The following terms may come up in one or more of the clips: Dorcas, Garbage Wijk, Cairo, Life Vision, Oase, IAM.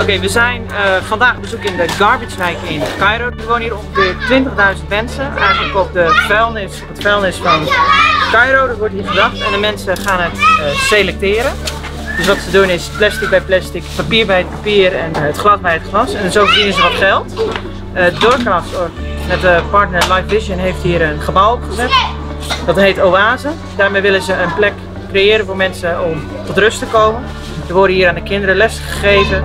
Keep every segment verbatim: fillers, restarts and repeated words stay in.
Oké, okay, we zijn uh, vandaag op bezoek in de Garbage Wijk in Cairo. Er wonen hier ongeveer twintigduizend mensen, eigenlijk op, de vuilnis, op het vuilnis van Cairo. Dat wordt hier gebracht en de mensen gaan het uh, selecteren. Dus wat ze doen is plastic bij plastic, papier bij het papier en het glas bij het glas. En zo verdienen ze wat geld. Uh, Dorcas, met de partner Life Vision, heeft hier een gebouw opgezet. Dat heet Oase. Daarmee willen ze een plek creëren voor mensen om tot rust te komen. Er worden hier aan de kinderen les gegeven.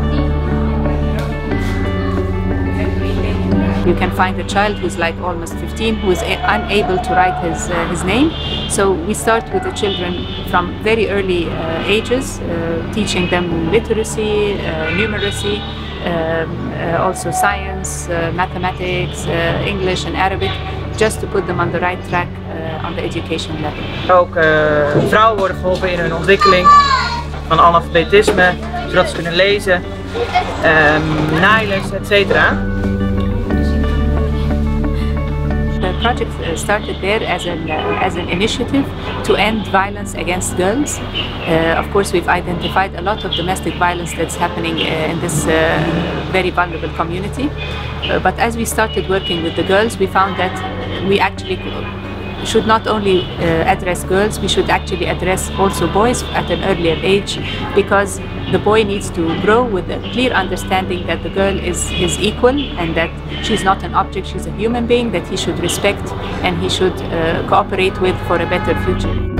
You can find a child who's like almost fifteen who is unable to write his uh, his name. So we start with the children from very early uh, ages, uh, teaching them literacy, uh, numeracy, um, uh, also science, uh, mathematics, uh, English and Arabic, just to put them on the right track uh, on the education level. Ook uh, vrouwen worden geholpen in hun ontwikkeling van analfabetisme, zodat ze kunnen lezen, um, naailes, et cetera. The project started there as an, uh, as an initiative to end violence against girls. Uh, of course, we've identified a lot of domestic violence that's happening uh, in this uh, very vulnerable community. Uh, but as we started working with the girls, we found that we actually should not only uh, address girls, we should actually address also boys at an earlier age, because the boy needs to grow with a clear understanding that the girl is his equal and that she's not an object, she's a human being that he should respect and he should uh, cooperate with for a better future.